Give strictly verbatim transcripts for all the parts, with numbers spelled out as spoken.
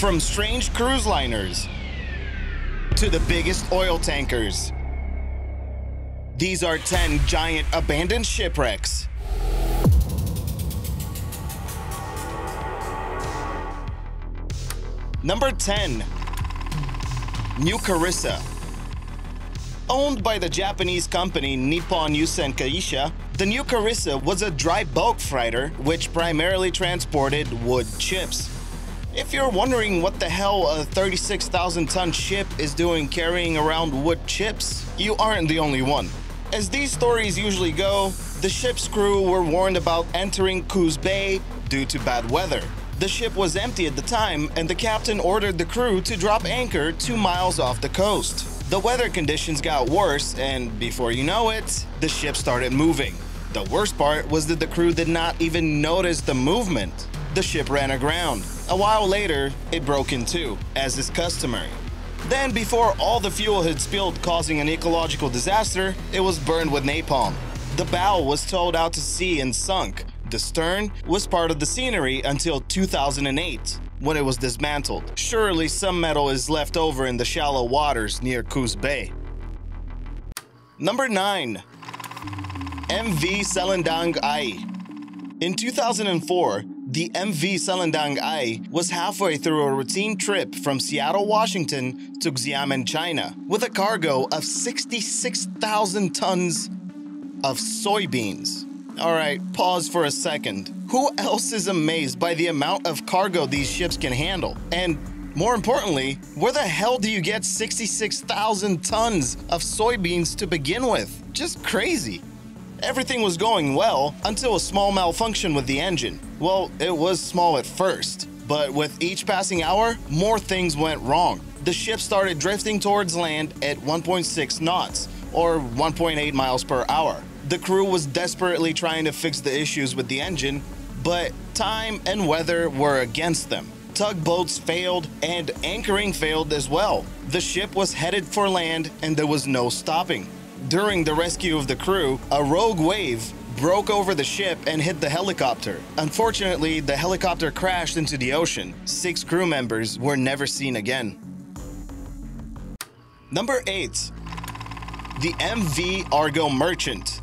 From strange cruise liners to the biggest oil tankers, these are ten giant abandoned shipwrecks. Number ten, New Carissa. Owned by the Japanese company Nippon Yusen Kaisha, the New Carissa was a dry bulk freighter which primarily transported wood chips. If you're wondering what the hell a thirty-six thousand ton ship is doing carrying around wood chips, you aren't the only one. As these stories usually go, the ship's crew were warned about entering Coos Bay due to bad weather. The ship was empty at the time, and the captain ordered the crew to drop anchor two miles off the coast. The weather conditions got worse, and before you know it, the ship started moving. The worst part was that the crew did not even notice the movement. The ship ran aground. A while later, it broke in two, as is customary. Then, before all the fuel had spilled, causing an ecological disaster, it was burned with napalm. The bow was towed out to sea and sunk. The stern was part of the scenery until two thousand eight. When it was dismantled. Surely some metal is left over in the shallow waters near Coos Bay. Number nine. M V Selendang Ayu. In two thousand four, the M V Selendang Ayu was halfway through a routine trip from Seattle, Washington to Xiamen, China, with a cargo of sixty-six thousand tons of soybeans. All right, pause for a second. Who else is amazed by the amount of cargo these ships can handle? And more importantly, where the hell do you get sixty-six thousand tons of soybeans to begin with? Just crazy. Everything was going well until a small malfunction with the engine. Well, it was small at first, but with each passing hour, more things went wrong. The ship started drifting towards land at one point six knots, or one point eight miles per hour. The crew was desperately trying to fix the issues with the engine, but time and weather were against them. Tugboats failed and anchoring failed as well. The ship was headed for land and there was no stopping. During the rescue of the crew, a rogue wave broke over the ship and hit the helicopter. Unfortunately, the helicopter crashed into the ocean. Six crew members were never seen again. Number eight. The M V Argo Merchant.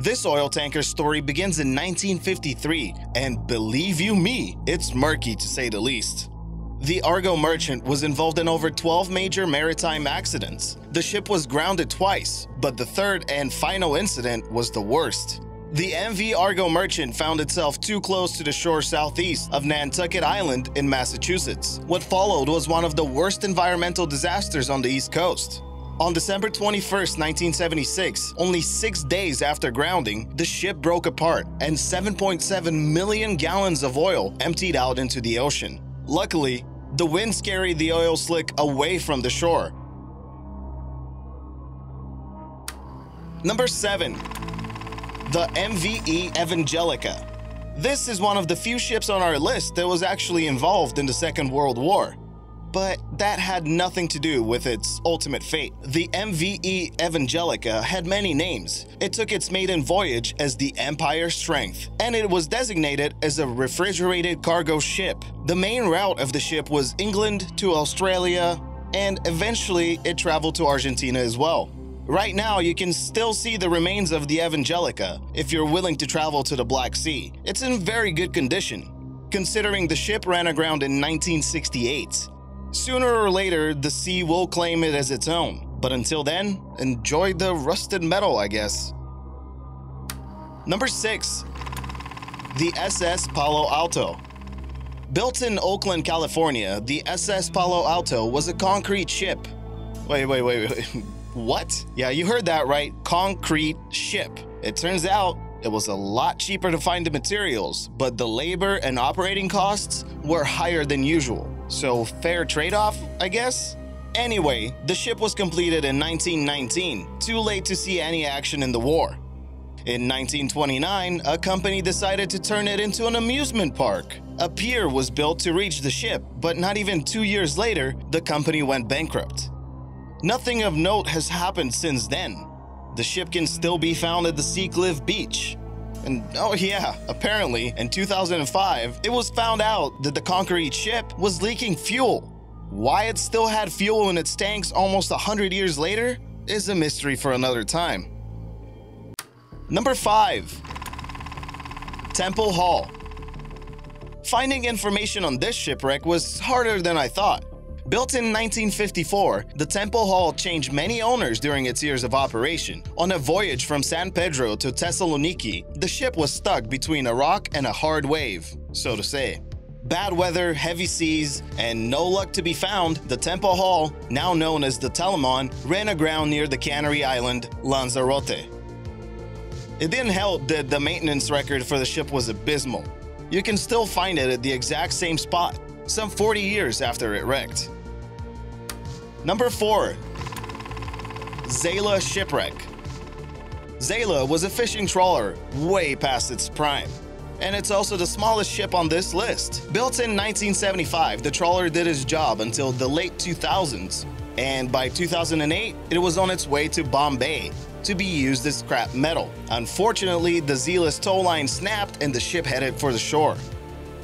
This oil tanker story begins in nineteen fifty-three, and believe you me, it's murky to say the least. The Argo Merchant was involved in over twelve major maritime accidents. The ship was grounded twice, but the third and final incident was the worst. The M V Argo Merchant found itself too close to the shore southeast of Nantucket Island in Massachusetts. What followed was one of the worst environmental disasters on the East Coast. On December twenty-first, nineteen seventy-six, only six days after grounding, the ship broke apart and seven point seven million gallons of oil emptied out into the ocean. Luckily, the winds carried the oil slick away from the shore. Number seven. The M V E Evangelica. This is one of the few ships on our list that was actually involved in the Second World War. But that had nothing to do with its ultimate fate. The M V E Evangelica had many names. It took its maiden voyage as the Empire Strength, and it was designated as a refrigerated cargo ship. The main route of the ship was England to Australia, and eventually it traveled to Argentina as well. Right now, you can still see the remains of the Evangelica if you're willing to travel to the Black Sea. It's in very good condition, considering the ship ran aground in nineteen sixty-eight. Sooner or later, the sea will claim it as its own. But until then, enjoy the rusted metal, I guess. Number six. The S S Palo Alto. Built in Oakland, California, the S S Palo Alto was a concrete ship. Wait, wait, wait, wait. What? Yeah, you heard that right. Concrete ship. It turns out it was a lot cheaper to find the materials, but the labor and operating costs were higher than usual. So fair trade-off, I guess? Anyway, the ship was completed in nineteen nineteen, too late to see any action in the war. In nineteen twenty-nine, a company decided to turn it into an amusement park. A pier was built to reach the ship, but not even two years later, the company went bankrupt. Nothing of note has happened since then. The ship can still be found at the Sea Cliff Beach. And oh yeah, apparently in two thousand five, it was found out that the Conqueror ship was leaking fuel. Why it still had fuel in its tanks almost one hundred years later is a mystery for another time. Number five. Temple Hall. Finding information on this shipwreck was harder than I thought. Built in nineteen fifty-four, the Temple Hall changed many owners during its years of operation. On a voyage from San Pedro to Thessaloniki, the ship was stuck between a rock and a hard wave, so to say. Bad weather, heavy seas, and no luck to be found, the Temple Hall, now known as the Telamon, ran aground near the Canary Island, Lanzarote. It didn't help that the maintenance record for the ship was abysmal. You can still find it at the exact same spot, some forty years after it wrecked. Number four. Zeila Shipwreck. Zeila was a fishing trawler way past its prime. And it's also the smallest ship on this list. Built in nineteen seventy-five, the trawler did its job until the late two thousands, and by two thousand eight, it was on its way to Bombay to be used as scrap metal. Unfortunately, the Zeila's towline snapped and the ship headed for the shore.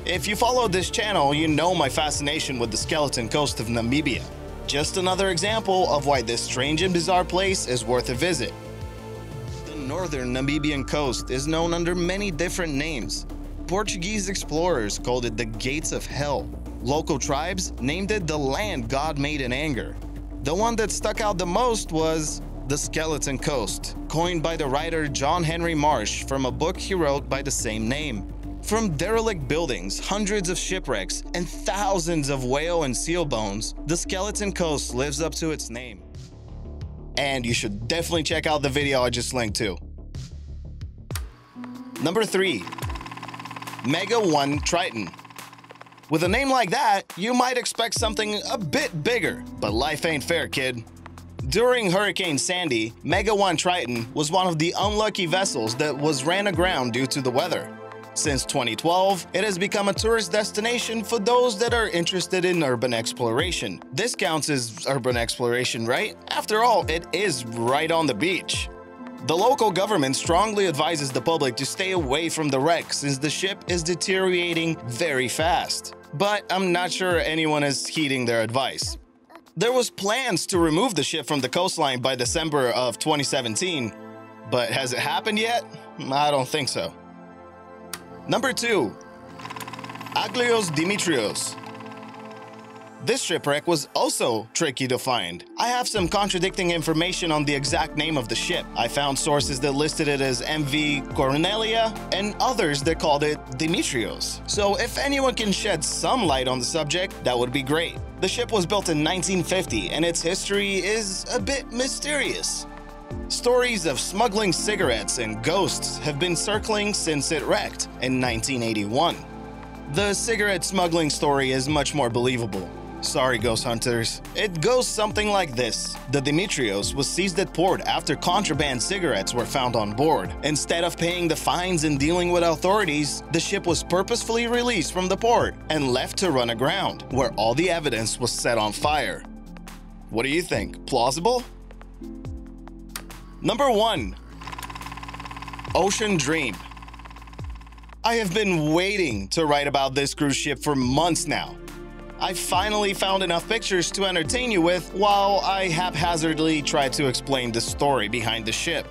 If you follow this channel, you know my fascination with the Skeleton Coast of Namibia. Just another example of why this strange and bizarre place is worth a visit. Northern Namibian coast is known under many different names. Portuguese explorers called it the Gates of Hell. Local tribes named it the land God made in anger. The one that stuck out the most was the Skeleton Coast, coined by the writer John Henry Marsh from a book he wrote by the same name. From derelict buildings, hundreds of shipwrecks, and thousands of whale and seal bones, the Skeleton Coast lives up to its name. And you should definitely check out the video I just linked to. Number three. Mega One Triton. With a name like that, you might expect something a bit bigger, but life ain't fair, kid. During Hurricane Sandy, Mega One Triton was one of the unlucky vessels that was ran aground due to the weather. Since twenty twelve, it has become a tourist destination for those that are interested in urban exploration. This counts as urban exploration, right? After all, it is right on the beach. The local government strongly advises the public to stay away from the wreck since the ship is deteriorating very fast. But I'm not sure anyone is heeding their advice. There was plans to remove the ship from the coastline by December of twenty seventeen, but has it happened yet? I don't think so. Number two. Agios Dimitrios. This shipwreck was also tricky to find. I have some contradicting information on the exact name of the ship. I found sources that listed it as M V Cornelia and others that called it Dimitrios. So if anyone can shed some light on the subject, that would be great. The ship was built in nineteen fifty and its history is a bit mysterious. Stories of smuggling cigarettes and ghosts have been circling since it wrecked in nineteen eighty-one. The cigarette smuggling story is much more believable. Sorry, ghost hunters. It goes something like this. The Dimitrios was seized at port after contraband cigarettes were found on board. Instead of paying the fines and dealing with authorities, the ship was purposefully released from the port and left to run aground, where all the evidence was set on fire. What do you think? Plausible? Number one. Ocean Dream. I have been waiting to write about this cruise ship for months now. I finally found enough pictures to entertain you with while I haphazardly try to explain the story behind the ship.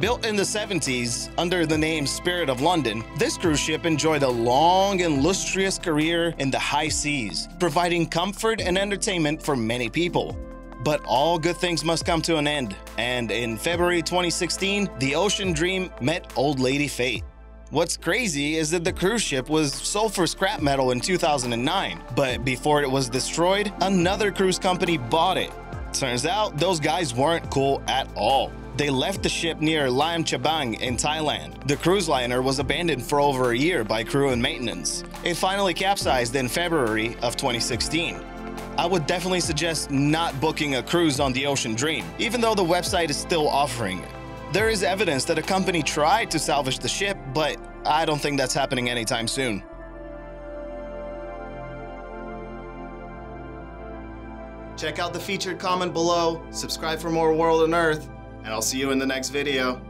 Built in the seventies under the name Spirit of London, this cruise ship enjoyed a long and illustrious career in the high seas, providing comfort and entertainment for many people. But all good things must come to an end, and in February twenty sixteen, the Ocean Dream met Old Lady Fate. What's crazy is that the cruise ship was sold for scrap metal in two thousand nine, but before it was destroyed, another cruise company bought it. Turns out, those guys weren't cool at all. They left the ship near Laem Chabang in Thailand. The cruise liner was abandoned for over a year by crew and maintenance. It finally capsized in February of twenty sixteen. I would definitely suggest not booking a cruise on the Ocean Dream, even though the website is still offering it. There is evidence that a company tried to salvage the ship, but I don't think that's happening anytime soon. Check out the featured comment below, subscribe for more World and Earth, and I'll see you in the next video.